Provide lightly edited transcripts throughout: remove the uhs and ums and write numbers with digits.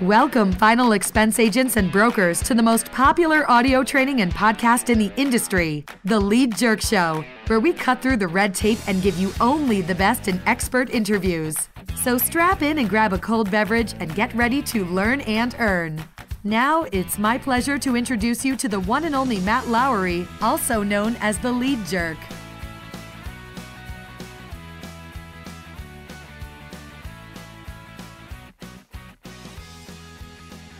Welcome, final expense agents and brokers, to the most popular audio training and podcast in the industry, The Lead Jerk Show, where we cut through the red tape and give you only the best in expert interviews. So strap in and grab a cold beverage and get ready to learn and earn. Now, it's my pleasure to introduce you to the one and only Matt Lowery, also known as The Lead Jerk.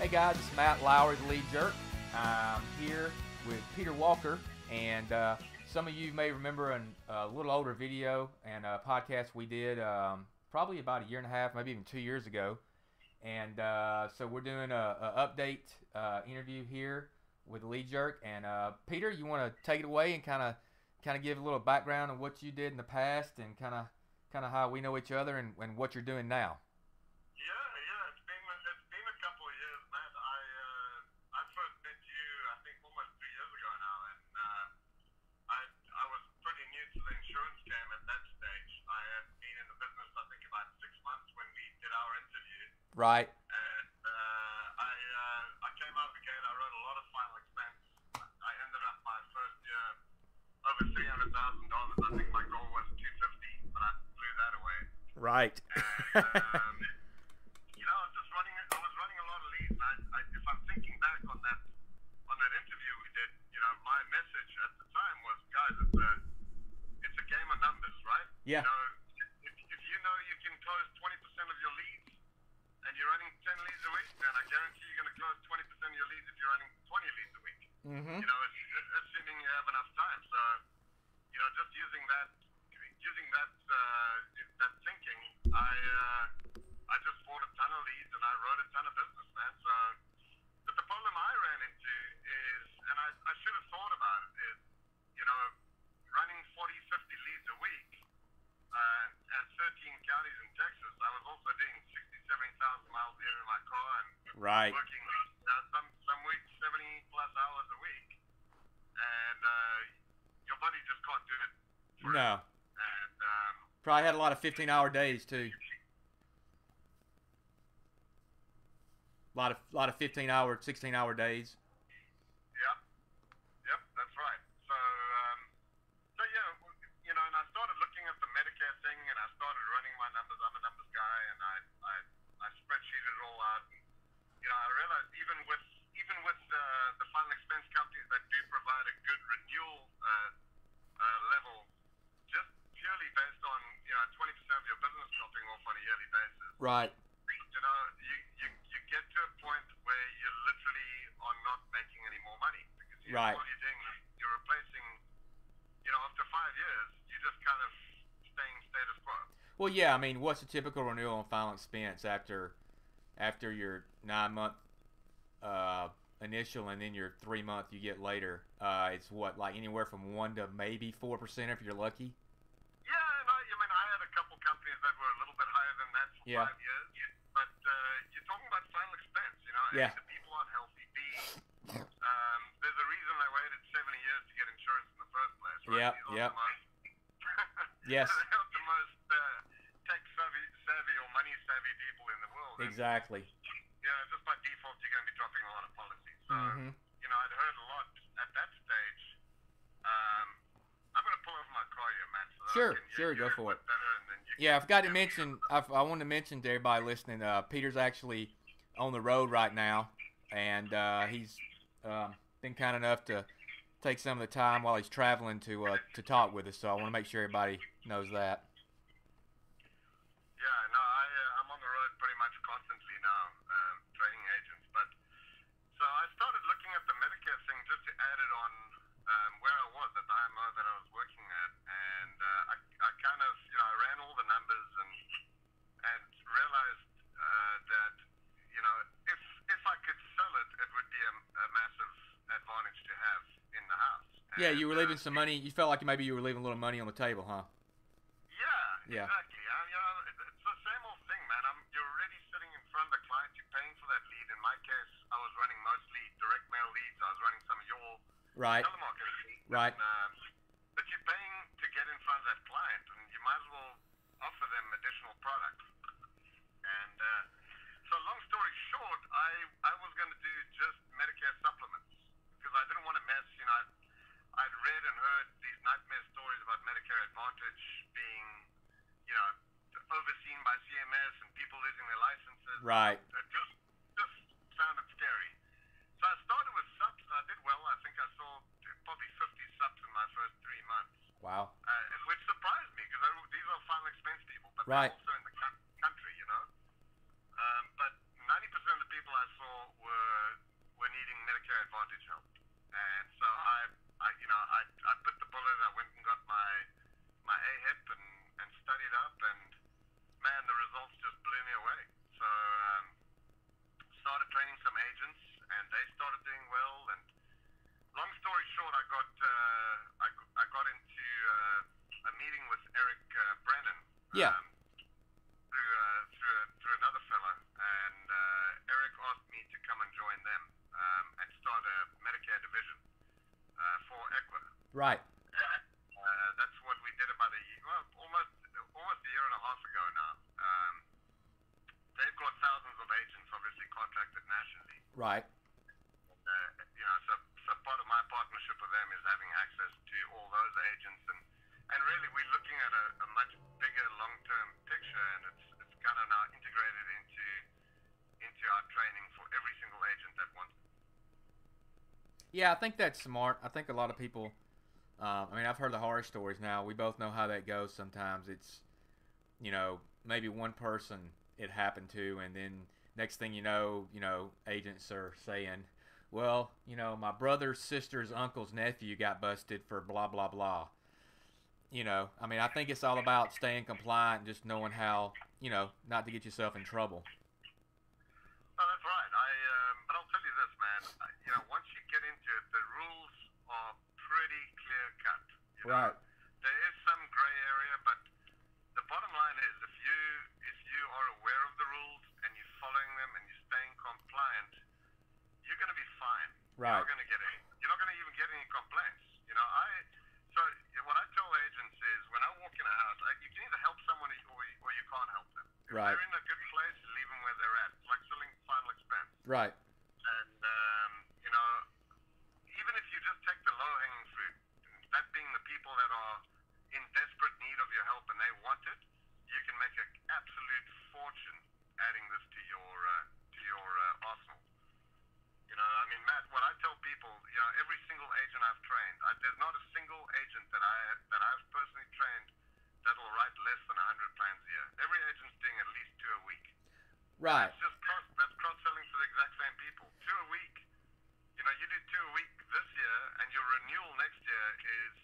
Hey guys, it's Matt Lowery, The Lead Jerk. I'm here with Peter Walker, and some of you may remember a little older video and a podcast we did probably about 1.5 years, maybe even 2 years ago. And so we're doing a update interview here with The Lead Jerk. And Peter, you want to take it away and kind of give a little background on what you did in the past and kind of how we know each other and what you're doing now. Right. And I came out of the gate, I wrote a lot of final expense. I ended up my first year over $300,000. I think my goal was $250,000, but I blew that away. Right. And, you know, I was running a lot of leads. I, if I'm thinking back on that interview we did, you know, my message at the time was, guys, it's a game of numbers, right? Yeah. You know, mm-hmm. You know, assuming you have enough time. So, you know, just using that thinking, I just bought a ton of leads and I wrote a ton of business, man. So, but the problem I ran into is, and I should have thought about it, is, you know, running 40, 50 leads a week at 13 counties in Texas. I was also doing 60, 70,000 miles a year in my car and right. Working some weeks 70+ hours a week, and your buddy just can't do it. No. And, probably had a lot of 15-hour days too. A lot of 15-hour, 16-hour days. Yep, that's right. So, so yeah, you know, and I started looking at the Medicare thing, and I started running my numbers. I'm a numbers guy, and I spreadsheeted it all out. And, you know, I realized even with the final expense companies that do provide a good renewal level, just purely based on, you know, 20% of your business dropping off on a yearly basis. Right. You know, you get to a point where you literally are not making any more money because you right. know, all you're doing is you're replacing. You know, after 5 years, you're just kind of staying status quo. Well, yeah, I mean, what's the typical renewal on final expense after your 9-month? Initial and then your 3-month you get later. It's what, like anywhere from 1% to maybe 4% if you're lucky. Yeah, no, I mean I had a couple companies that were a little bit higher than that for yeah. 5 years. But you're talking about final expense, you know. Yeah. The people aren't healthy. There's a reason I waited 70 years to get insurance in the first place. Right? Yeah. Yep. Yes. They're not the most tech savvy or money savvy people in the world. Exactly. Mm-hmm. You know, I'd heard a lot at that stage. I'm going to pull over my car here, Matt. So sure, go for it. Yeah, I forgot to mention, I wanted to mention to everybody listening, Peter's actually on the road right now, and he's been kind enough to take some of the time while he's traveling to talk with us, so I want to make sure everybody knows that. Yeah, you were leaving some money. You felt like maybe you were leaving a little money on the table, huh? Yeah, exactly. You know, it's the same old thing, man. You're already sitting in front of the client. You're paying for that lead. In my case, I was running mostly direct mail leads. I was running some of your telemarketing leads. Right. And, read and heard these nightmare stories about Medicare Advantage being, you know, overseen by CMS and people losing their licenses. Right. It just sounded scary. So I started with subs and I did well. I think I saw probably 50 subs in my first 3 months. Wow. Which surprised me because these are final expense people, but right. They're also in the country, you know. But 90% of the people I saw were needing Medicare Advantage help. And so I bit the bullet. I went and got my AEP and studied up, and man, the results just blew me away. So started training some agents, and they started doing well. And long story short, I got into a meeting with Eric Brennan. Yeah. Through another fella, and Eric asked me to come and join them and start a Medicare division for Equa. Right. That's what we did about a year, well, almost a year and a half ago now. They've got thousands of agents, obviously contracted nationally. Right. You know, so part of my partnership with them is having access to all those agents, and really we're looking at a much bigger long-term picture, and it's kind of now integrated into our training for every single agent that wants it. Yeah, I think that's smart. I think a lot of people, I mean, I've heard the horror stories now. We both know how that goes sometimes. It's, you know, maybe one person it happened to, and then next thing you know, agents are saying, well, you know, my brother's sister's uncle's nephew got busted for blah, blah, blah. You know, I mean, I think it's all about staying compliant and just knowing how, you know, not to get yourself in trouble. Oh, that's right. But I'll tell you this, man. You know, once you get into it, the rules are pretty clear-cut. You know? Right. There is some gray area, but the bottom line is if you are aware of the rules and you're following them and you're staying compliant, you're going to be fine. Right. You're not going to even get any complaints. You know, so what I tell agents is when I walk in a house, you can either help someone or you can't help them. If right. they're in a good place, leave them where they're at. It's like selling final expense. Right. And, you know, even if you just take the low-hanging fruit, that being the people that are in desperate need of your help and they want it, you can make an absolute fortune adding this to your arsenal. You know, I mean, Matt, what I tell people, you know, every single agent I've trained, there's not a single agent that I've personally trained that'll write less than 100 plans a year. Every agent's doing at least 2 a week. Right. It's just that's cross-selling to the exact same people. 2 a week. You know, you do 2 a week this year, and your renewal next year is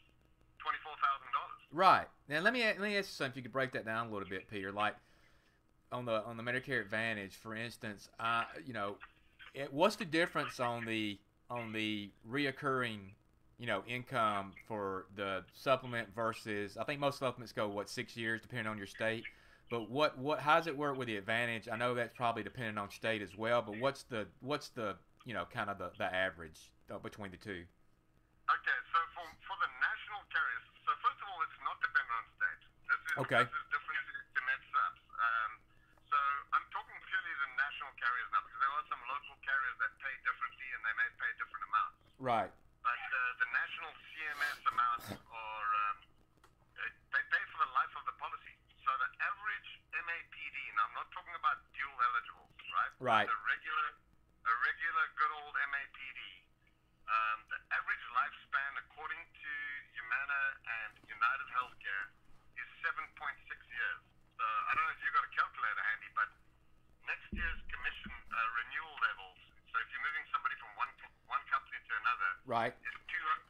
$24,000. Right. Now, let me ask you something. If you could break that down a little bit, Peter. Like on the Medicare Advantage, for instance, you know. What's the difference on the reoccurring, you know, income for the supplement versus? I think most supplements go 6 years, depending on your state. But how does it work with the Advantage? I know that's probably dependent on state as well. But what's the you know, kind of the average between the two? Okay, so for the national carriers, so first of all, it's not dependent on state. This is different to med subs. So I'm talking purely the national carriers now, because there are some local carriers that pay differently and they may pay different amounts. Right. But the national CMS amounts are, they pay for the life of the policy. So the average MAPD, and I'm not talking about dual eligibles, right? Right. The regular good old MAPD, the average lifespan according to Humana and United Healthcare is 7.6 years. I don't know if you've got a calculator handy, but next year's commission renewal levels, so if you're moving somebody from one company to another, right, is $241 a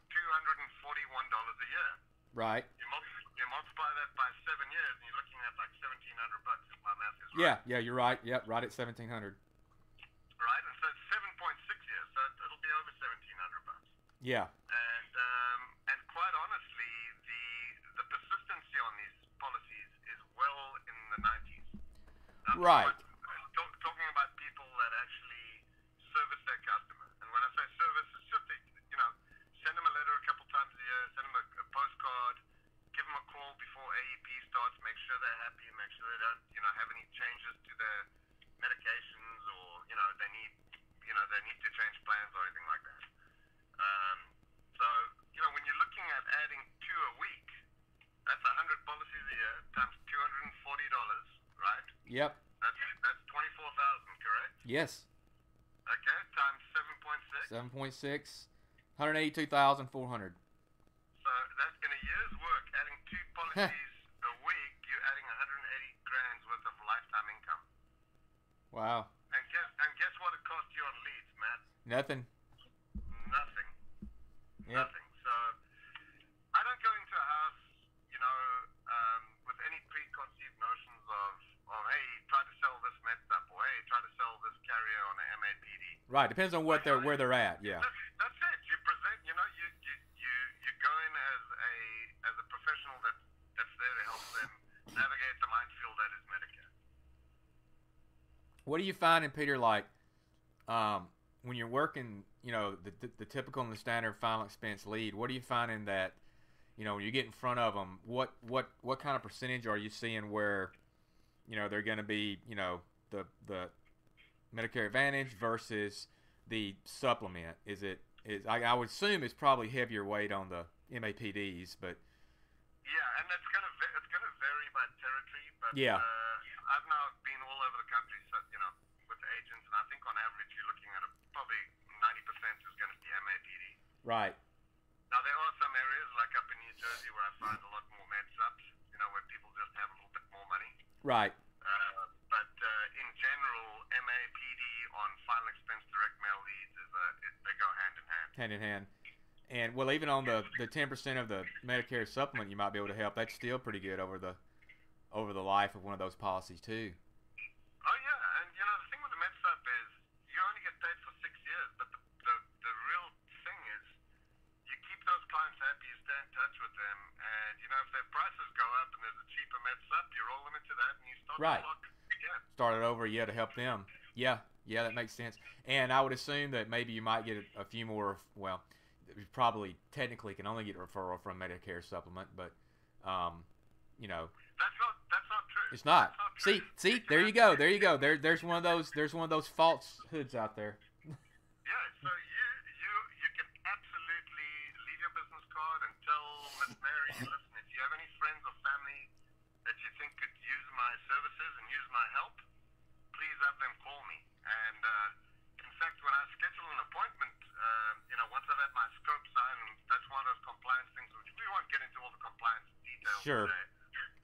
year. Right. You multiply that by 7 years, and you're looking at like $1,700 if my math is right. Yeah, you're right. Yep, right at $1,700. Right, and so it's 7.6 years, so it'll be over $1,700. Yeah. And quite honestly, the persistency on these policies is well in the 90s. Right. Talking about people that actually service their customer. And when I say service, it's just, you know, send them a letter a couple times a year, send them a postcard, give them a call before AEP starts, make sure they're happy, make sure they don't, you know, have any changes to their medications or, you know, they need to change plans or anything like that. So, you know, when you're looking at Yep. That's 24,000, correct? Yes. Okay, times 7.6. 7.6, 182,400. So that's been a year's work. Adding two policies a week, you're adding 180 grand's worth of lifetime income. Wow. And guess what it cost you on leads, Matt? Nothing. Nothing. Yep. Nothing. So I don't go into a house, you know, with any preconceived notions of hey, try to sell this messed up, or hey, try to sell this carrier on the MAPD. Right. Depends on what where they're at. Yeah. That's it. You present. You know, you go in as a professional that's there to help them navigate the minefield that is Medicare. What do you find in Peter, like, when you're working, you know, the typical and the standard final expense lead? What do you find in that, you know, when you get in front of them? What kind of percentage are you seeing where, you know, they're going to be, you know, the Medicare Advantage versus the supplement? I would assume it's probably heavier weight on the MAPDs, but yeah, and it's going to vary by territory, but yeah. I've now been all over the country, so, you know, with agents, and I think on average you're looking at probably 90% is going to be MAPD. Right. Now there are some areas, like up in New Jersey, where I find a lot more med subs, you know, where people just have a little bit more money. Right. But in general, MAPD on final expense direct mail leads, they go hand in hand. Hand in hand. And, well, even on the 10% of the Medicare supplement you might be able to help, that's still pretty good over the life of one of those policies too. Oh yeah, and you know the thing with the MedSup is you only get paid for 6 years, but the real thing is you keep those clients happy, you stay in touch with them, and you know if their prices go up and there's a cheaper MedSup, you roll them into that and you start the clock again. Start it over, yeah, to help them. Yeah, that makes sense. And I would assume that maybe you might get a few more. Well, you probably technically can only get a referral from Medicare supplement, but you know. That's not true. It's not. Not true. See, there you go. There's one of those falsehoods out there. Yeah, so you can absolutely leave your business card and tell Miss Mary, listen, if you have any friends or family that you think could use my services and use my help, please have them call me. And in fact, when I schedule an appointment, you know, once I've had my scope signed, and that's one of those compliance things, which we won't get into all the compliance details sure. today.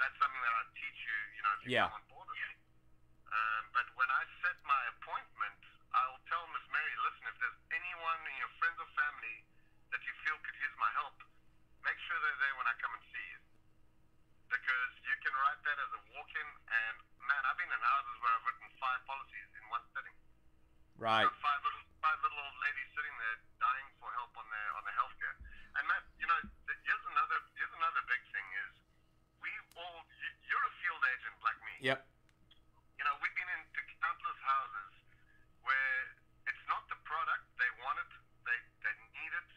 That's something that I teach you, you know, if you come on board with me. But when I set my appointment, I'll tell Miss Mary, listen, if there's anyone in your friends or family that you feel could use my help, make sure they're there when I come and see you. Because you can write that as a walk-in, and, man, I've been in houses where I've written 5 policies in one sitting. Right. So five little old ladies sitting there dying for help on their healthcare. And, Matt, you know, here's another big thing is, you're a field agent like me. Yep. You know, we've been into countless houses where it's not the product, they want it, they need it.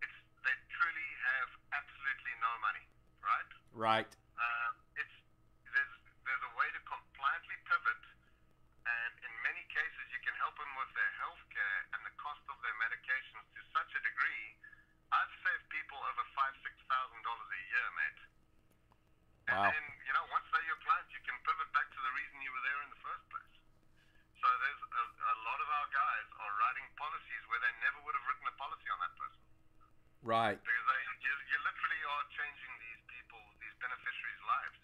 It's they truly have absolutely no money, right? Right. There's a way to compliantly pivot, and in many cases you can help them with their health care and the cost of their medications to such a degree. I've saved people over $5,000-$6,000 a year, mate. And wow. Then, you know, once they're your clients, you can pivot back to the reason you were there in the first place. So there's a lot of our guys are writing policies where they never would have written a policy on that person. Right. Because you literally are changing these people, these beneficiaries' lives.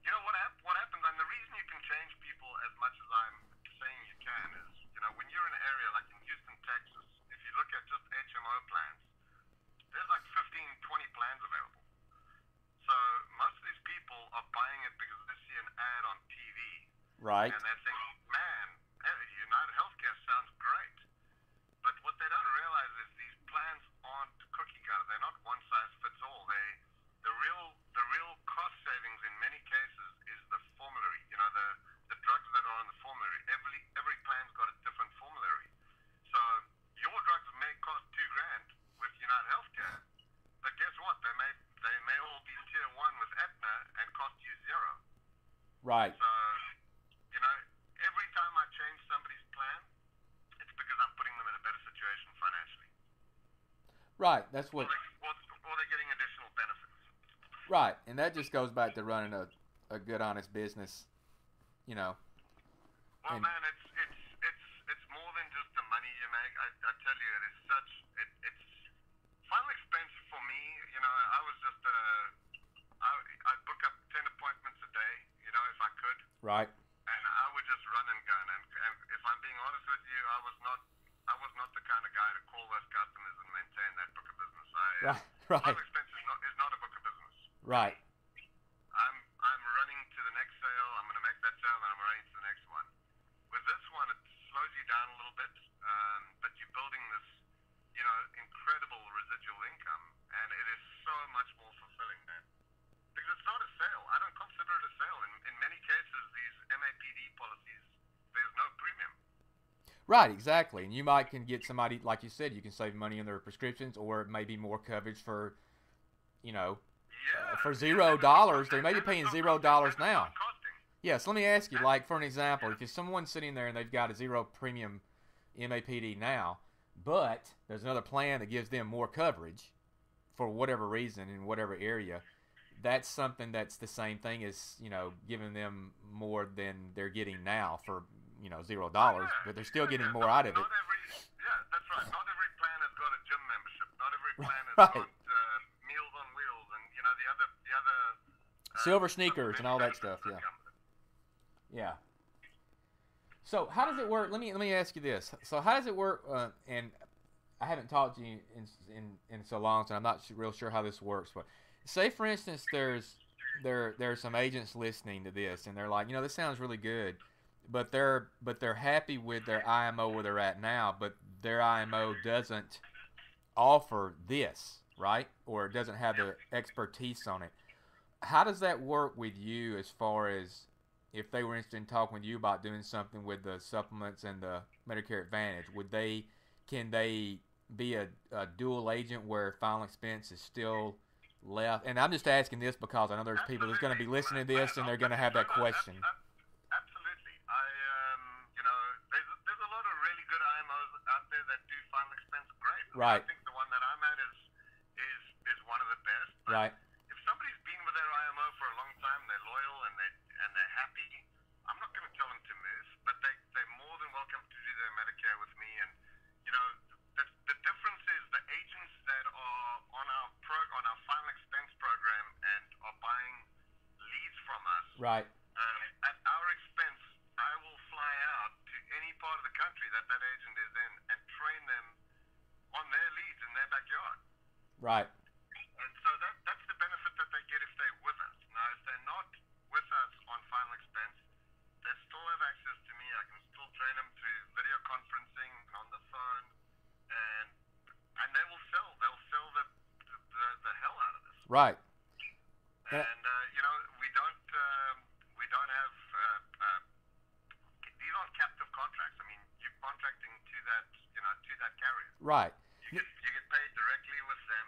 You know, what happens, and the reason you can change people as much as I'm saying you can is, you know, when you're in an area like in Houston, Texas, if you look at just HMO plans, there's like 15-20 plans available. So most of these people are buying it because they see an ad on TV. Right. And they think, man, United Healthcare sounds great. But what they don't realize is these plans aren't cookie cutter. They're not one size fits all. The real cost savings in many cases is the formulary, you know, the drugs that are on the formulary. Every plan's got a different formulary. So your drugs may cost $2,000 with United Healthcare, but guess what? They may all be tier 1 with Aetna and cost you $0. Right. So, you know, every time I change somebody's plan, it's because I'm putting them in a better situation financially. Right. That's what. Or they're getting additional benefits. Right. And that just goes back to running a good, honest business you know. Oh, man, it's more than just the money you make. I tell you, it is such, it's final expensive for me. You know, I was just, I'd book up 10 appointments a day, you know, if I could. Right. And I would just run and gun. And if I'm being honest with you, I was not the kind of guy to call those customers and maintain that book of business. Right. Final expense is not a book of business. Right. I'm running to the next sale. I'm going to make that sale, and I'm running to the next one. With this one, it slows you down a little bit, but you're building this, you know, incredible residual income, and it is so much more fulfilling, man. Because it's not a sale. I don't consider it a sale. In many cases, these MAPD policies, there's no premium. Right, exactly. And you might can get somebody, like you said, you can save money on their prescriptions, or maybe more coverage for, you know, for $0. They may be paying $0 now. Yeah, so let me ask you, like, for an example, if there's someone sitting there and they've got a zero premium MAPD now, but there's another plan that gives them more coverage for whatever reason in whatever area, that's something that's the same thing as, you know, giving them more than they're getting now for, you know, $0, but they're still getting more out of it. Yeah, that's right. Not every plan has got a gym membership. Not every plan has got Meals on Wheels and, you know, the other silver sneakers and all that stuff. Yeah. Yeah. So how does it work? Let me ask you this. So how does it work? And I haven't talked to you in so long, so I'm not real sure how this works, but say, for instance, there are some agents listening to this, and they're like, you know, this sounds really good, but they're happy with their IMO where they're at now, but their IMO doesn't offer this, right? Or it doesn't have the expertise on it. How does that work with you as far as if they were interested in talking with you about doing something with the supplements and the Medicare Advantage? Can they be a dual agent where final expense is still left? And I'm just asking this because I know there's people that's going to be listening to this and they're going to have that question. Absolutely. You know, there's a lot of really good IMOs out there that do final expense great. Right. I think the one that I'm at is one of the best. But right. If somebody's been with their IMO for a long time, they're loyal and they're happy, I'm not going to tell them to move, but they're more than welcome to do their Medicare with me. And, you know, the difference is the agents that are on our final expense program and are buying leads from us. Right. At our expense, I will fly out to any part of the country that agent is in and train them on their leads in their backyard. Right. And so that's the benefit that they get if they're with us. Now, if they're not with us on final expense, they still have access to me. I can still train them through video conferencing and on the phone, and they will sell. They'll sell the hell out of this. Right. And you know, we don't have these aren't captive contracts. I mean, you're contracting to that, you know, to that carrier. Right. You get paid directly with them,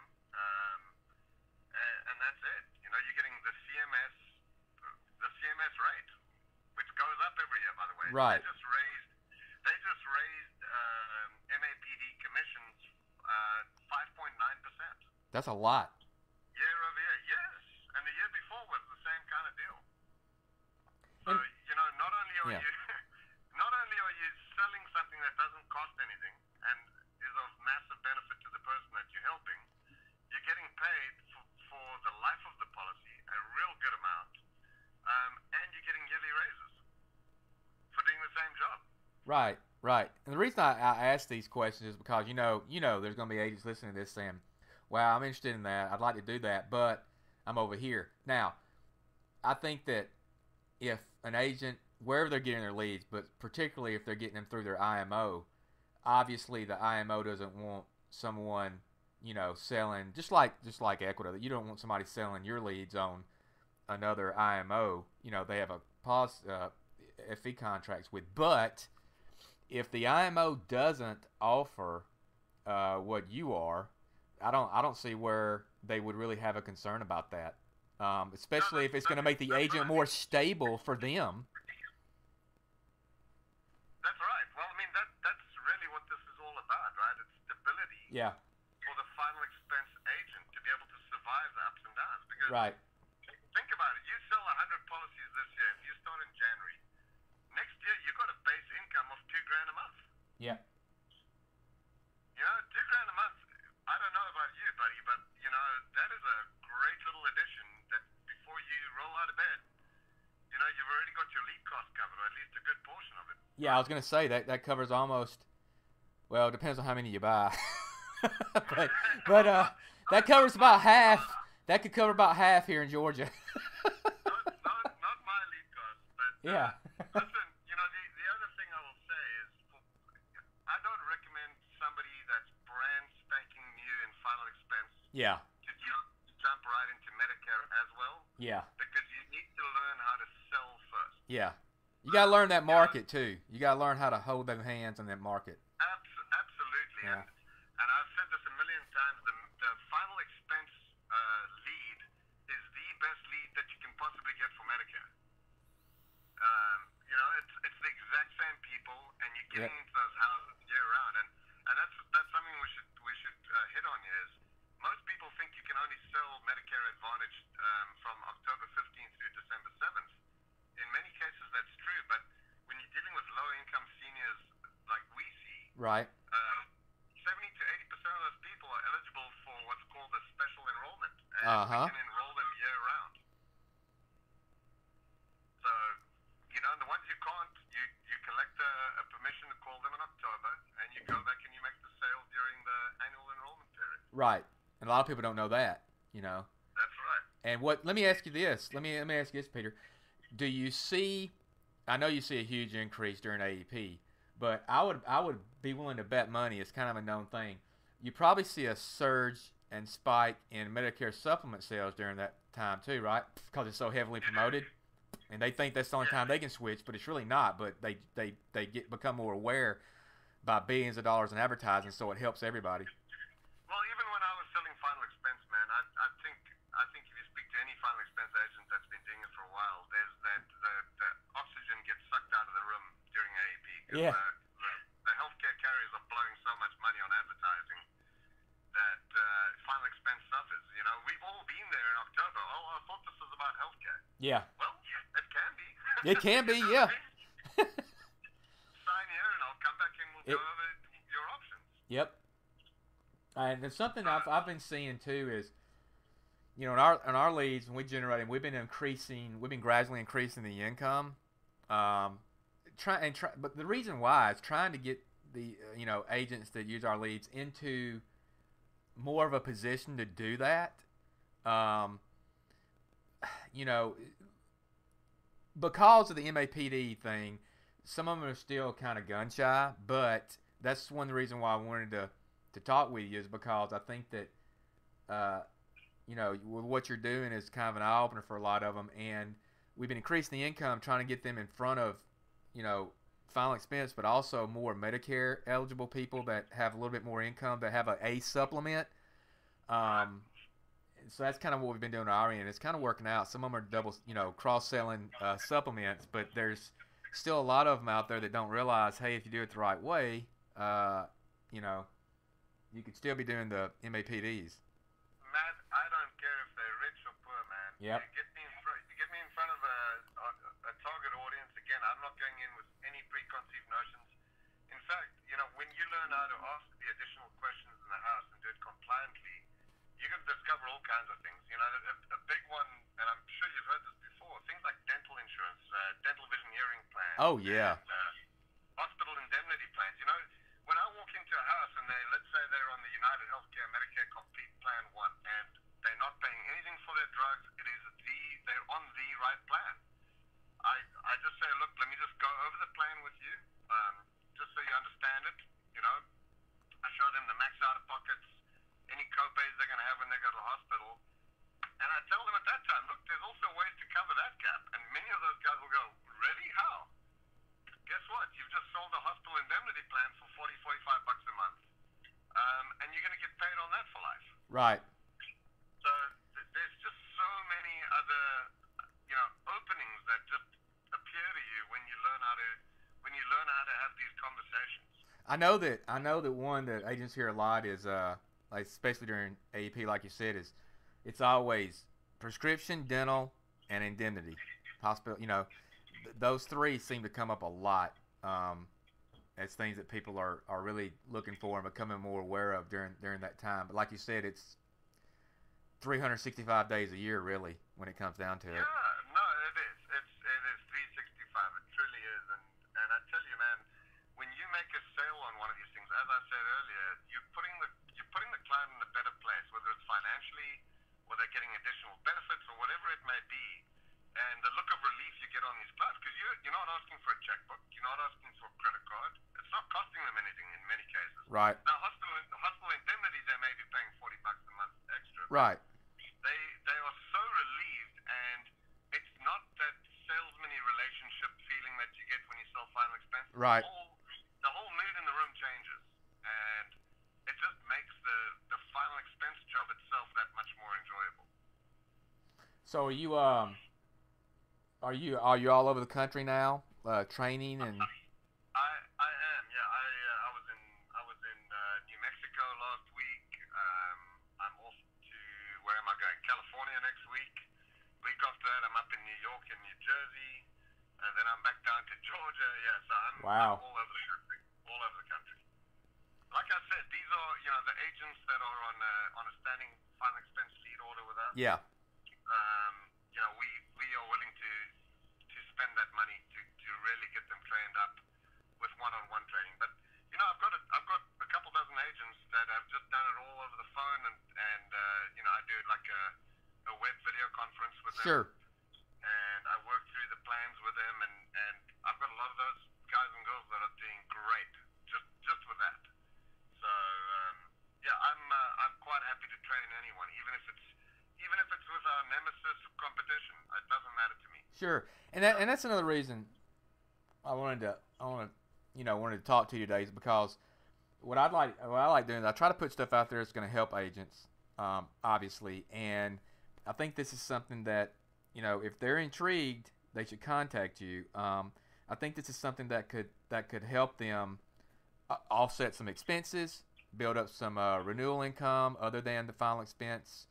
and that's it. You know, you're getting the CMS rate, which goes up every year, by the way. Right. They just raised MAPD commissions 5.9%. That's a lot. Year over year, yes. And the year before was the same kind of deal. So, you know, not only are you selling something that doesn't cost anything and is of massive benefit to the person that you're helping, you're getting paid for the life of the policy, a real good amount, and you're getting yearly raises for doing the same job. Right, right. And the reason I ask these questions is because, you know, there's going to be agents listening to this saying, wow, I'm interested in that. I'd like to do that, but I'm over here. Now, I think that if an agent, wherever they're getting their leads, but particularly if they're getting them through their IMO, obviously the IMO doesn't want someone, you know, selling, just like Equitable, you don't want somebody selling your leads on another IMO. You know, they have a FE contracts with, but if the IMO doesn't offer what you are, I don't see where they would really have a concern about that. Especially if it's going to make the agent more stable for them. That's right. Well, I mean, that's really what this is all about, right? It's stability. Yeah. For the final expense agent to be able to survive the ups and downs. Because right. Think about it. You sell 100 policies this year. If you start in January, income of $2,000 a month. Yeah. You know, $2,000 a month, I don't know about you, buddy, but, you know, that is a great little addition that before you roll out of bed, you know, you've already got your lead cost covered, or at least a good portion of it. Yeah, I was going to say, that covers almost, well, it depends on how many you buy. but that covers about half. That could cover about half here in Georgia. not my lead cost, but yeah. Listen, you know, the other thing I will say is I don't recommend somebody that's brand spanking new in final expense. Yeah. To jump right into Medicare as well. Yeah. Because you need to learn how to sell first. Yeah. You got to learn that market too. You got to learn how to hold their hands in that market. Absolutely. Yeah. And I've said this a million times, the final expense lead is the best lead that you can possibly get for Medicare. You know, it's the exact same people, and you're getting into those houses year round. And that's something we should hit on here is most people think you can only sell Medicare Advantage from October 15th through December 7th. In many cases, that's true, but when you're dealing with low-income seniors like we see, right. 70 to 80% of those people are eligible for what's called a special enrollment, and we can enroll them year-round. So, you know, the ones you can't, you collect a permission to call them in October, and you go back and you make the sale during the annual enrollment period. Right, and a lot of people don't know that, you know. That's right. And let me ask you this. Let me ask you this, Peter. Do you see? I know you see a huge increase during AEP. But I would be willing to bet money. It's kind of a known thing. You probably see a surge and spike in Medicare supplement sales during that time too, right? Because it's so heavily promoted, and they think that's the only time they can switch, but it's really not. But they become more aware by billions of dollars in advertising, so it helps everybody. Well, even when I was selling final expense, man, I think if you speak to any final expense agent that's been doing it for a while, there's that the oxygen gets sucked out of the room during AEP. Yeah. The healthcare carriers are blowing so much money on advertising that final expense suffers. You know, we've all been there in October. Oh, I thought this was about healthcare. Yeah. Well, it can be. It can be, yeah. Sign here, and I'll come back and we'll go over your options. Yep. And there's something I've been seeing too is, you know, in our leads when we generate them, we've been gradually increasing the income. But the reason why is trying to get the you know agents that use our leads into more of a position to do that, you know, because of the MAPD thing, some of them are still kind of gun shy. But that's one of the reasons why I wanted to talk with you is because I think that you know what you're doing is kind of an eye opener for a lot of them, and we've been increasing the income, trying to get them in front of you know, final expense, but also more Medicare eligible people that have a little bit more income that have a supplement. So that's kind of what we've been doing on our end. It's kind of working out. Some of them are double, you know, cross-selling supplements, but there's still a lot of them out there that don't realize, hey, if you do it the right way, you know, you could still be doing the MAPDs. Matt, I don't care if they're rich or poor, man. Yep. You get me in front of a target audience. Again, I'm not going in with any preconceived notions. In fact, you know, when you learn how to ask the additional questions in the house and do it compliantly, you can discover all kinds of things. You know, a big one, and I'm sure you've heard this before, things like dental insurance, dental vision hearing plans. Oh, yeah. And, hospital indemnity plans. You know, when I walk into a house and let's say they're on the United Healthcare Medicare Complete Plan 1 and they're not paying anything for their drugs, they're on the right plan. I just say, look, let me just go over the plan with you, just so you understand it, you know. I show them the max out-of-pockets, any co-pays they're going to have when they go to the hospital. And I tell them at that time, look, there's also ways to cover that gap. And many of those guys will go, really? How? Guess what? You've just sold a hospital indemnity plan for $40, $45 a month. And you're going to get paid on that for life. Right. So there's just so many other, you know, openings that just appear to you when you learn how to have these conversations. I know that one that agents hear a lot is like especially during AEP, like you said, is it's always prescription, dental, and indemnity, hospital. You know, those three seem to come up a lot as things that people are really looking for and becoming more aware of during that time. But like you said, it's 365 days a year, really, when it comes down to it. Yeah, no, it is. It is 365. It truly is. And I tell you, man, when you make a sale on one of these things, as I said earlier, you're putting the client in a better place, whether it's financially, or they're getting additional benefits, or whatever it may be. And the look of relief you get on these clients, because you're not asking for a checkbook, you're not asking for a credit card. It's not costing them anything in many cases. Right. Now, hospital indemnities, they may be paying $40 a month extra. Right. They are so relieved, and it's not that salesman-y relationship feeling that you get when you sell final expenses. Right. The whole mood in the room changes, and it just makes the final expense job itself that much more enjoyable. So you Are you all over the country now, training and? I am, yeah. I was in New Mexico last week. I'm off to, where am I going? California next week. Week after that, I'm up in New York and New Jersey, and then I'm back down to Georgia. Yeah, so I'm all over the country. All over the country. Like I said, these are the agents that are on a standing final expense lead order with us. Yeah. We are willing to spend that money to really get them trained up with one-on-one training. But I've got a couple dozen agents that have just done it all over the phone, and I do like a web video conference with them. Sure. And I work through the plans with them, and I've got a lot of those guys and girls that are doing great just with that. So I'm quite happy to train anyone, even if it's with our nemesis competition. It doesn't matter to me. Sure. And that's another reason I wanted to talk to you today, is because what I like doing is I try to put stuff out there that's going to help agents, obviously, and I think this is something that, if they're intrigued, they should contact you. I think this is something that could help them offset some expenses, build up some renewal income other than the final expense.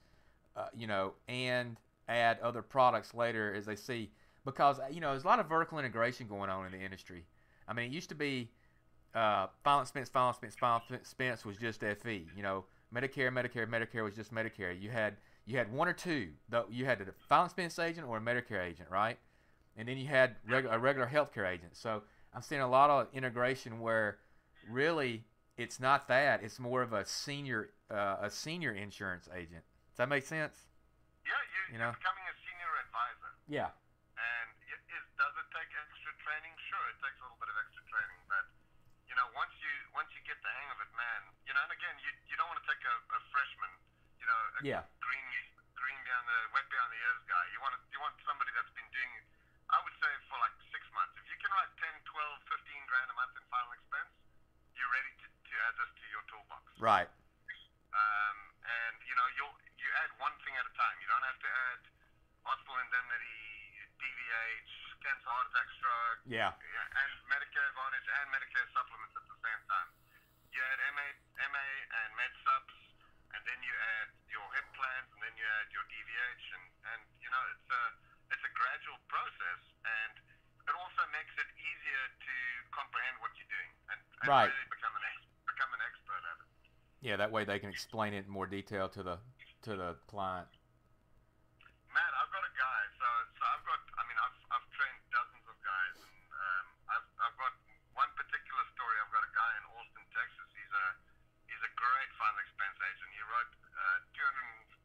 And add other products later as they see, because there's a lot of vertical integration going on in the industry. I mean, it used to be final expense was just FE. Medicare was just Medicare. You had one or two. You had a final expense agent or a Medicare agent, right? And then you had a regular healthcare agent. So I'm seeing a lot of integration where really it's not that. It's more of a senior insurance agent. Does that make sense? Yeah, you're becoming a senior advisor. Yeah. And does it take extra training? Sure, it takes a little bit of extra training, but once you get the hang of it, man, and again, you don't want to take a freshman, wet behind the ears guy. You want somebody that's been doing it, I would say, for like 6 months. If you can write 10, 12, 15 grand a month in final expense, you're ready to add this to your toolbox. Right. You add one thing at a time. You don't have to add hospital indemnity, DVH, cancer, heart attack, stroke, and Medicare Advantage and Medicare supplements at the same time. You add MA and Med Subs, and then you add your HIP plans, and then you add your DVH, and it's a gradual process, and it also makes it easier to comprehend what you're doing and right. Really become an expert at it. Yeah, that way they can explain it in more detail to the client. Matt, I've got a guy. So I've trained dozens of guys, and I've got one particular story. I've got a guy in Austin, Texas. He's a great final expense agent. He wrote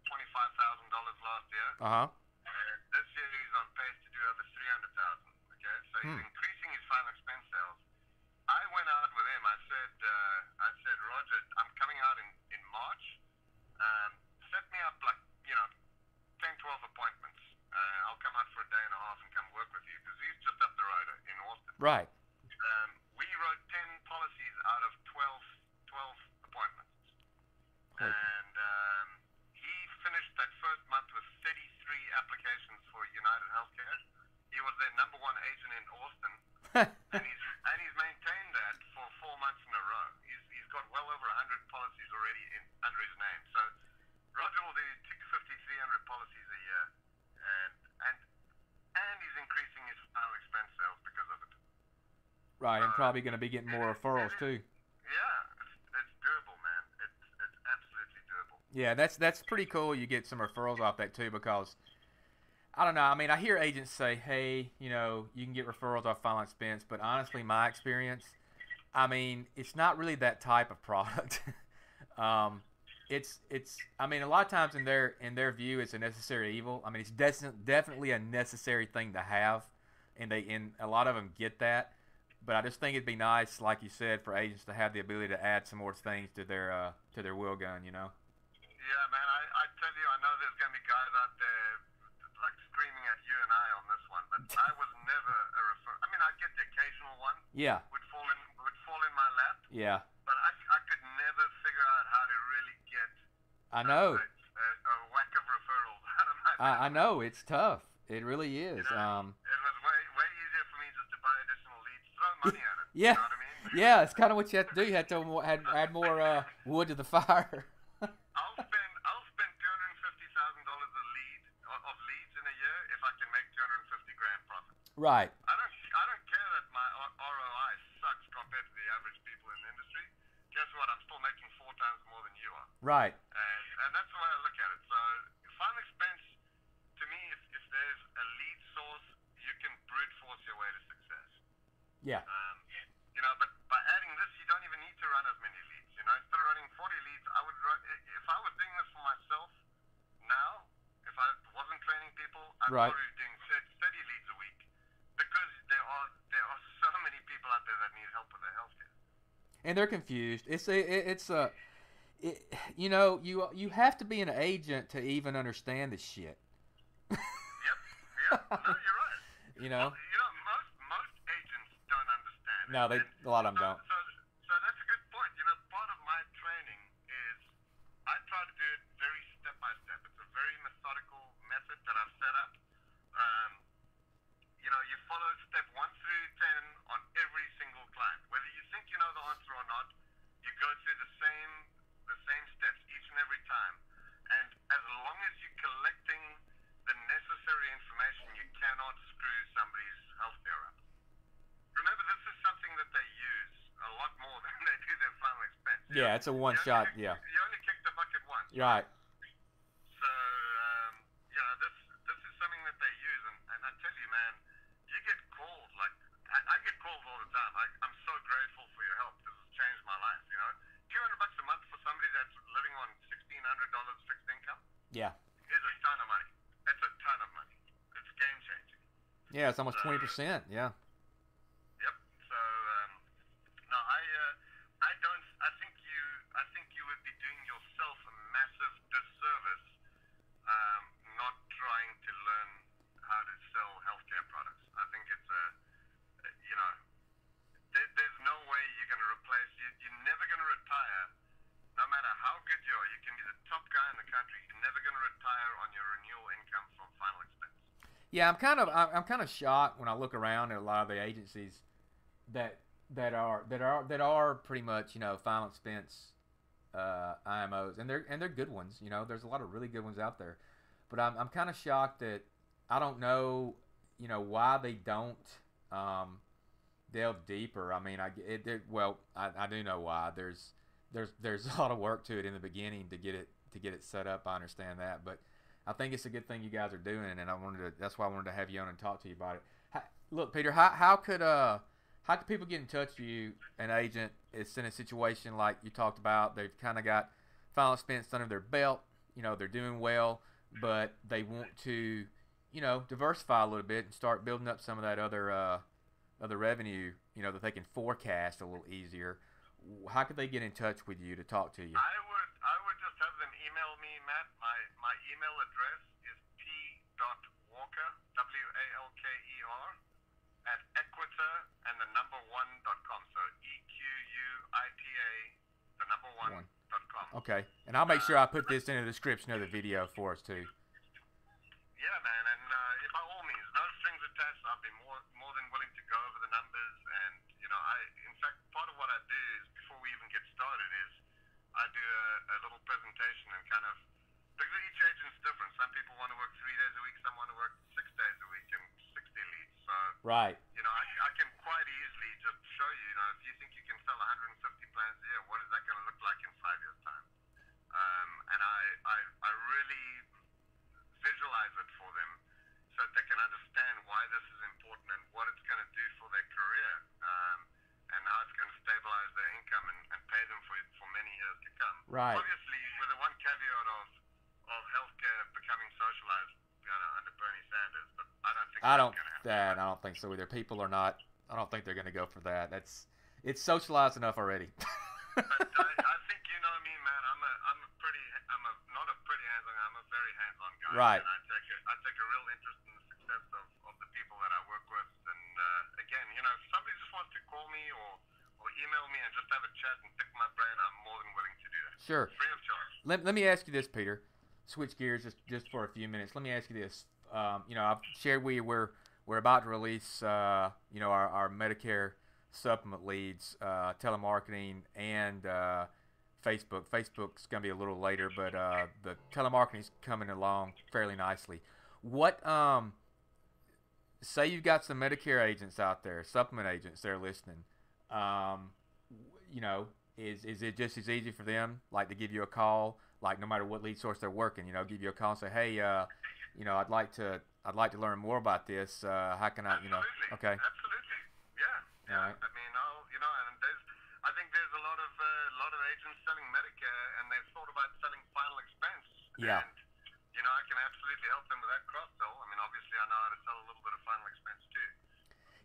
$225,000 last year. Uh-huh. This year he's on pace to do over $300,000. Okay, so he's increasing his final expense sales. I went out with him. I said, Roger, I'm coming out in March. Set me up 10, 12 appointments. I'll come out for a day and a half and come work with you, because he's just up the road in Austin. Right. We wrote 10 policies out of 12 appointments. Okay. And he finished that first month with 33 applications for United Healthcare. He was their number one agent in Austin. and he's maintained that for 4 months in a row. He's got well over 100 policies already under his name. So Roger will do 2,300 policies a year, and he's increasing his final expense sales because of it. Right, and probably going to be getting more referrals too. Yeah, it's doable, man. It's absolutely doable. Yeah, that's pretty cool. You get some referrals off that too, because I don't know. I mean, I hear agents say, "Hey, you know, you can get referrals off final expense," but honestly, my experience, I mean, it's not really that type of product. It's. I mean, a lot of times in their view, it's a necessary evil. I mean, it's definitely a necessary thing to have, and a lot of them get that. But I just think it'd be nice, like you said, for agents to have the ability to add some more things to their will gun. You know. Yeah, man. I tell you, I know there's gonna be guys out there like screaming at you and I on this one, but I was never a referral. I mean, I get the occasional one. Yeah. Would fall in my lap. Yeah. But I could never figure out how to really get. I know. A whack of referrals out of my lap. I know it's tough. It really is. You know, it was way easier for me just to buy additional leads, throw money at it. Yeah. You know what I mean? Yeah, it's kind of what you have to do. You have to add more wood to the fire. I'll spend $250,000 of leads in a year if I can make $250,000 profit. Right. I don't care that my ROI sucks compared to the average people in the industry. Guess what? I'm still making 4 times more than you are. Right. And that's the way I look at it. So final expense, to me, if there's a lead source, you can brute force your way to success. Yeah. You know, but by adding this, you don't even need to run as many leads. You know, instead of running 40 leads, I would run, if I was doing this for myself now, if I wasn't training people, I'd right. probably be doing 30 leads a week, because there are so many people out there that need help with their healthcare. And they're confused. You know, you have to be an agent to even understand this shit. Yep. No, you're right. You know. Well, you know, most agents don't understand. No, they a lot of them don't. So that's a good point. You know, part of my training is I try to do it very step by step. It's a very methodical method that I've set up. You know, you follow step 1 through 10 on every single client, whether you think you know the answer or not. You go through the same steps each and every time, and as long as you're collecting the necessary information, you cannot screw somebody's healthcare up. Remember, this is something that they use a lot more than they do their final expense. Yeah, it's a one-shot. Yeah. You only kick the bucket once. Right. So, you know, this is something that they use, and I tell you, man, you get called. Like, I get called all the time. I'm so grateful for your help. This has changed my life. You know, $200 a month for somebody that's living on $1,600 fixed income. Yeah. Is a ton of money. It's a ton of money. It's game changing. Yeah, it's almost 20%. Yeah. Yep. So no, I don't. I think you would be doing yourself a massive disservice not trying to learn how to sell healthcare products. I think it's you know, there's no way you're going to replace. You're never going to retire. No matter how good you are, you can be the top guy in the country. You're never going to retire on your renewal income from final expense. Yeah, I'm kind of shocked when I look around at a lot of the agencies that are pretty much, you know, final expense IMOs, and they're good ones. You know, there's a lot of really good ones out there, but I'm kind of shocked that I don't know, you know, why they don't delve deeper. I mean, I do know why. There's a lot of work to it in the beginning to get it set up. I understand that, but I think it's a good thing you guys are doing, and that's why I wanted to have you on and talk to you about it. Look, Peter, how could people get in touch with you? An agent is in a situation like you talked about. They've kind of got final expense under their belt. You know, they're doing well, but they want to, you know, diversify a little bit and start building up some of that other revenue. You know, that they can forecast a little easier. How could they get in touch with you to talk to you? I would just have them email me, Matt. My email address is p.walker, walker, @equita1.com. So EQUITA1.com. Okay, and I'll make sure I put this in the description of the video for us too. Yeah, man, and by all means, no strings attached. I'll be more than willing to go over the numbers, and you know, in fact, part of what I do is, before we even get started, is I do a little presentation and kind of, because each agent's different. Some people want to work 3 days a week, some want to work 6 days a week and 60 leads. So, right. You know, I can quite easily just show Right. Obviously, with the one caveat of healthcare becoming socialized under Bernie Sanders, but I don't think that's going to happen. I don't think so either. People are not. I don't think they're going to go for that. It's socialized enough already. But I think you know me, man. I'm a very hands-on guy. Right. And I take a real interest in the success of the people that I work with. And again, you know, if somebody just wants to call me or email me and just have a chat and pick my brain, I'm more than willing to do that. Sure. Free of charge. Let me ask you this, Peter. Switch gears just for a few minutes. Let me ask you this. You know, I've shared with you we're about to release you know, our Medicare supplement leads, telemarketing, and Facebook. Facebook's going to be a little later, but the telemarketing's coming along fairly nicely. What, say you've got some Medicare agents out there, supplement agents, they're listening. You know, is it just as easy for them, like, to give you a call, like, no matter what lead source they're working, you know, give you a call and say, hey, you know, I'd like to learn more about this. How can I, you know? Okay. Absolutely. Yeah. All right. I mean, I think there's a lot of agents selling Medicare, and they've thought about selling final expense. Yeah. And, you know, I can absolutely help them with that cross-sell. I mean, obviously, I know how to sell a little bit of final expense too.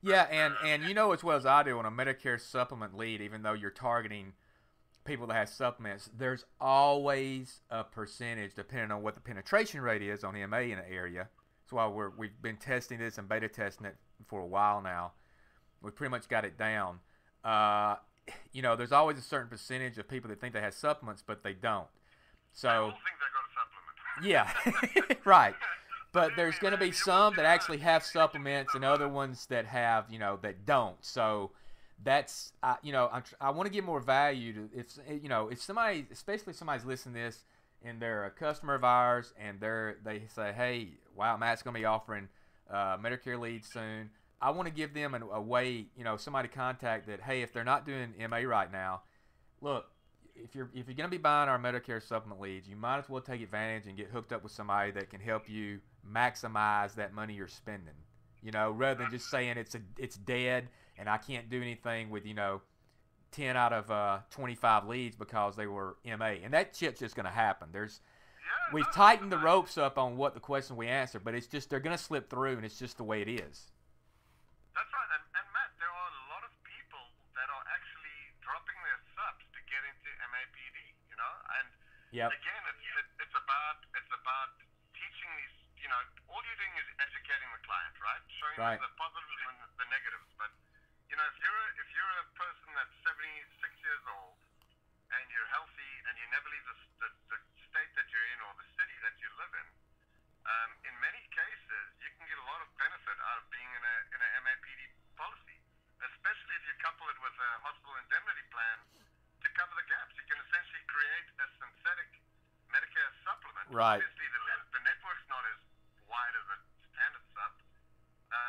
Yeah, but, and you know as well as I do, on a Medicare supplement lead, even though you're targeting people that have supplements, there's always a percentage, depending on what the penetration rate is on MA in an area. That's why we've been testing this and beta testing it for a while now. We've pretty much got it down. You know, there's always a certain percentage of people that think they have supplements, but they don't. So, I don't think they got a supplement. Yeah, right. But there's going to be some that actually have supplements and other ones that have, you know, that don't. So that's, you know, I want to give more value to, if somebody, especially if somebody's listening to this and they're a customer of ours and they say, hey, wow, Matt's going to be offering Medicare leads soon. I want to give them a way, you know, somebody to contact that. Hey, if they're not doing MA right now, look, if you're going to be buying our Medicare supplement leads, you might as well take advantage and get hooked up with somebody that can help you maximize that money you're spending. You know, rather than just saying it's dead and I can't do anything with, you know, 10 out of 25 leads because they were MA, and that shit's just going to happen. We've tightened the ropes up on what the question we answer, but it's just they're going to slip through, and it's just the way it is. That's right, and Matt, there are a lot of people that are actually dropping their subs to get into MAPD, you know, and again, it's about teaching these, you know, all you're doing is educating the client, right? Showing them the positives and the negatives, but, you know, if you're a person that's 76 years old and you're healthy and you never leave the state that you're in or the city that you live in many cases, you can get a lot of benefit out of being in a MAPD policy, especially if you couple it with a hospital indemnity plan to cover the gaps. You can essentially create a synthetic Medicare supplement. Right. Obviously, the network's not as wide as a standard sub,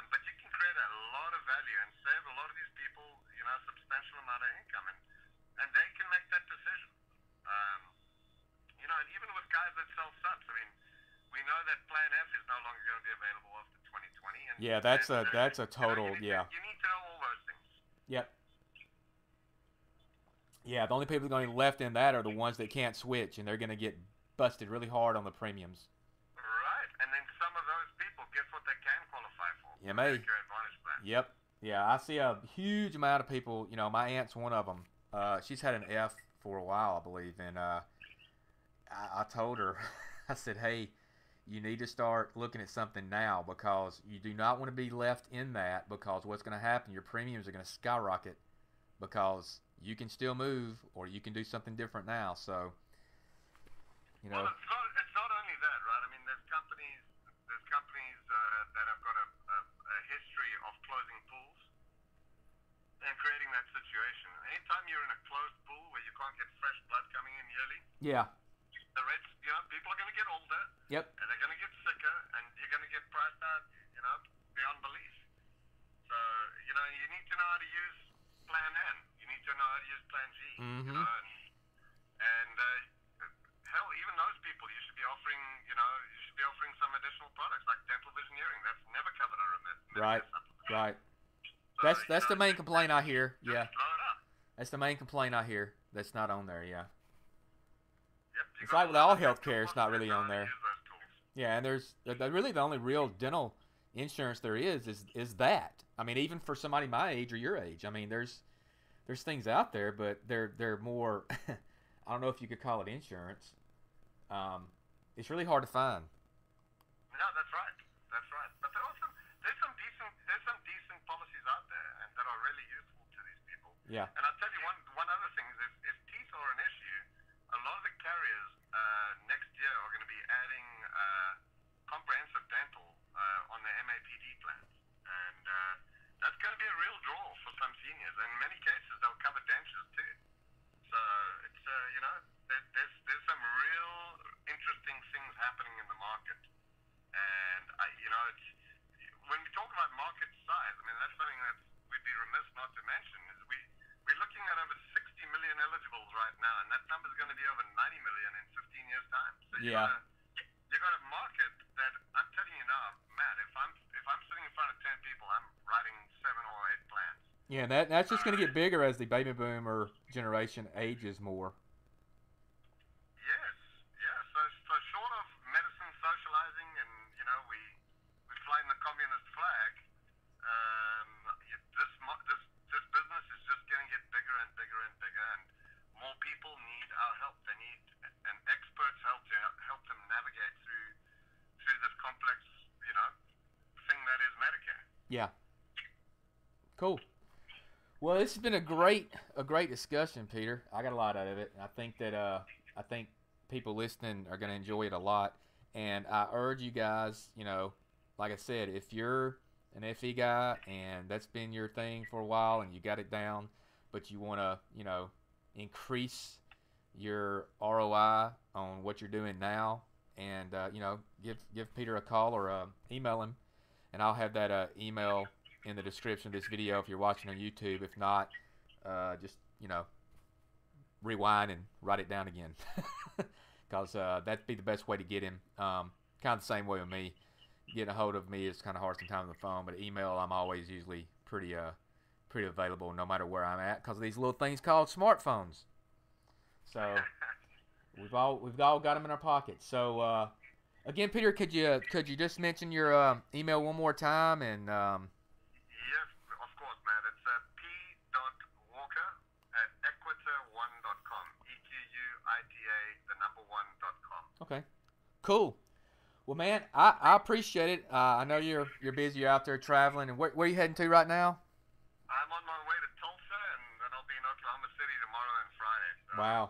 but you can create a lot of value and save a lot of these people, you know, a substantial amount of income, and they can make that decision. You know, and even with guys that sell subs, I mean, we know that Plan F is no longer going to be available after 2020. And yeah, that's a total, you know, you need to know all those things. Yep. Yeah, the only people that are going to be left in that are the ones that can't switch, and they're going to get busted really hard on the premiums. Right, and then some of those people, guess what they can qualify for? MA. Yep. Yeah, I see a huge amount of people. You know, my aunt's one of them. She's had an F for a while, I believe, and I told her, I said, hey, you need to start looking at something now because you do not want to be left in that, because what's going to happen, your premiums are going to skyrocket because you can still move or you can do something different now. So, you know. Well, it's not only that, right? I mean, there's companies that have got a history of closing pools and creating that situation. Anytime you're in a closed pool where you can't get fresh blood coming in yearly. Yeah. The rates, you know, people are going to get older. Yep. And they're going to get sicker, and you're going to get priced out, you know, beyond belief. So, you know, you need to know how to use Plan N. You need to know how to use Plan G. Mm-hmm. You know, and hell, even those people, you should be offering, you know, you should be offering some additional products like dental vision hearing. That's never covered under Medicare. Right. So, that's the main complaint I hear. Yeah. Blow it up. That's the main complaint I hear. That's not on there. Yeah. It's like with all healthcare, it's not really on there. Yeah, and there's really the only real dental insurance there is that. I mean, even for somebody my age or your age, I mean, there's things out there, but they're more. I don't know if you could call it insurance. It's really hard to find. No, that's right. That's right. But there are some, there's some decent policies out there, and that are really useful to these people. Yeah. And I'll tell you one other thing is if teeth are an issue, a lot of the carriers next year are going to be adding comprehensive dental on the MAPD plans, and that's going to be a real draw for some seniors. And in many cases, they'll cover dentures too. So it's you know, there's some real interesting things happening in the market. And, you know, it's, when we talk about market size, I mean, that's something that we'd be remiss not to mention. Is we're looking at over 60 million eligibles right now, and that number's going to be over 90 million in 15 years' time. So yeah. You've got a market that, I'm telling you now, Matt, if I'm sitting in front of 10 people, I'm writing 7 or 8 plans. Yeah, that's just going to get bigger as the baby boomer generation ages more. Yeah. Cool. Well, this has been a great discussion, Peter. I got a lot out of it, and I think people listening are going to enjoy it a lot. And I urge you guys, you know, like I said, if you're an FE guy and that's been your thing for a while and you got it down, but you want to, you know, increase your ROI on what you're doing now, and you know, give Peter a call or email him. And I'll have that email in the description of this video if you're watching on YouTube. If not, just, you know, rewind and write it down again. Because that'd be the best way to get him. Kind of the same way with me. Getting a hold of me is kind of hard sometimes on the phone. But email, I'm always usually pretty available no matter where I'm at. Because of these little things called smartphones. So we've all got them in our pockets. So, again, Peter, could you just mention your email one more time? And yes, of course, Matt. It's p.walker@equita1.com. EQUITA1.com. Okay, cool. Well, man, I appreciate it. I know you're busy. You're out there traveling. And where are you heading to right now? I'm on my way to Tulsa, and then I'll be in Oklahoma City tomorrow and Friday. So. Wow.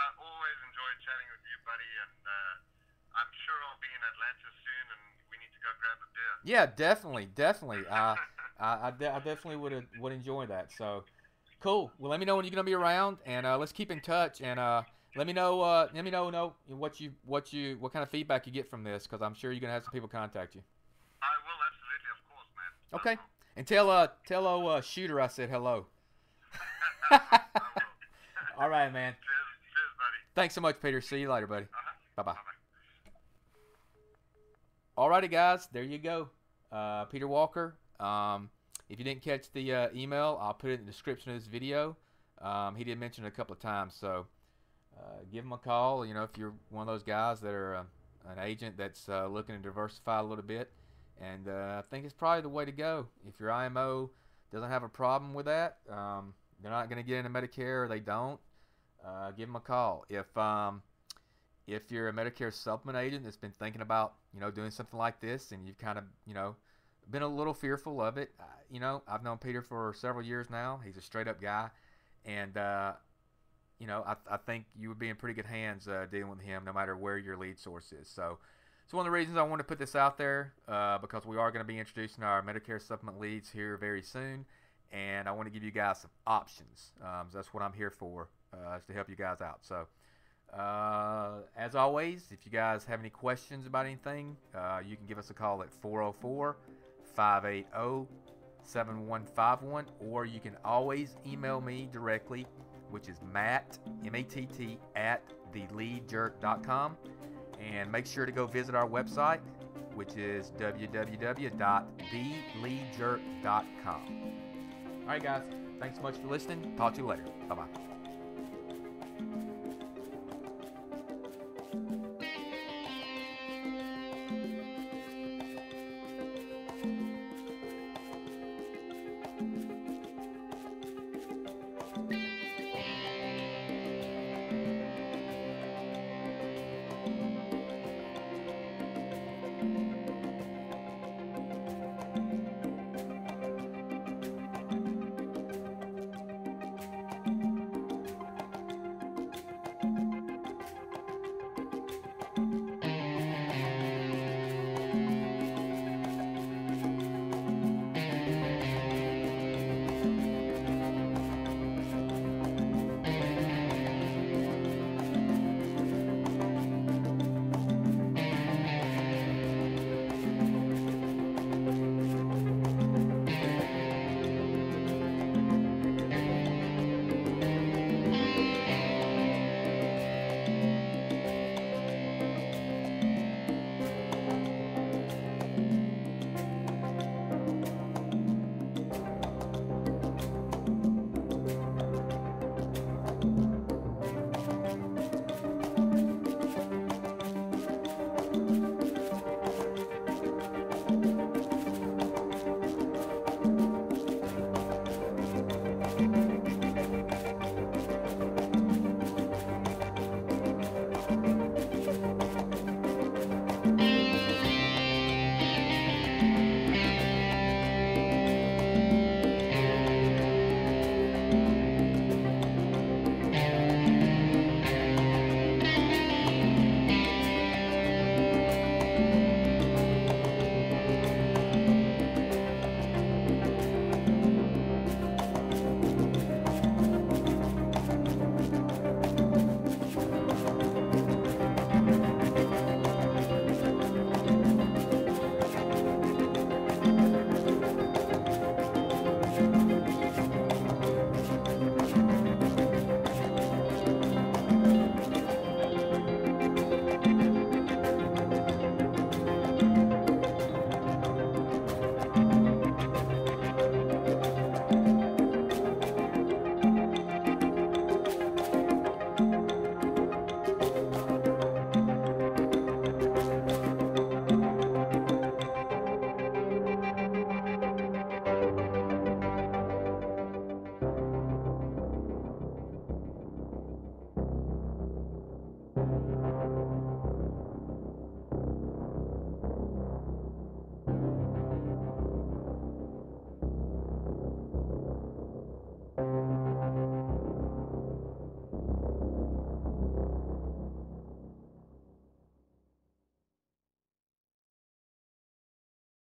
I always enjoy chatting with you, buddy, and I'm sure I'll be in Atlanta soon, and we need to go grab a beer. Yeah, definitely. I definitely would enjoy that. So, cool. Well, let me know when you're gonna be around, and let's keep in touch. And let me know what kind of feedback you get from this, because I'm sure you're gonna have some people contact you. I will, absolutely, of course, man. Okay, and tell Shooter I said hello. All right, man. Cheers, buddy. Thanks so much, Peter. See you later, buddy. Bye-bye. All righty, guys. There you go. Peter Walker. If you didn't catch the email, I'll put it in the description of this video. He did mention it a couple of times, so give him a call. You know, if you're one of those guys that are an agent that's looking to diversify a little bit, and I think it's probably the way to go. If your IMO doesn't have a problem with that, they're not going to get into Medicare or they don't, give them a call. If you're a Medicare supplement agent that's been thinking about, you know, doing something like this, and you've kind of, you know, been a little fearful of it, you know, I've known Peter for several years now. He's a straight up guy, and you know, I think you would be in pretty good hands dealing with him, no matter where your lead source is. So it's one of the reasons I wanted to put this out there, because we are going to be introducing our Medicare supplement leads here very soon, and I want to give you guys some options. So that's what I'm here for. Is to help you guys out. So, as always, if you guys have any questions about anything, you can give us a call at 404-580-7151, or you can always email me directly, which is Matt, M-A-T-T, @theleadjerk.com. And make sure to go visit our website, which is www.theleadjerk.com. All right, guys. Thanks so much for listening. Talk to you later. Bye-bye.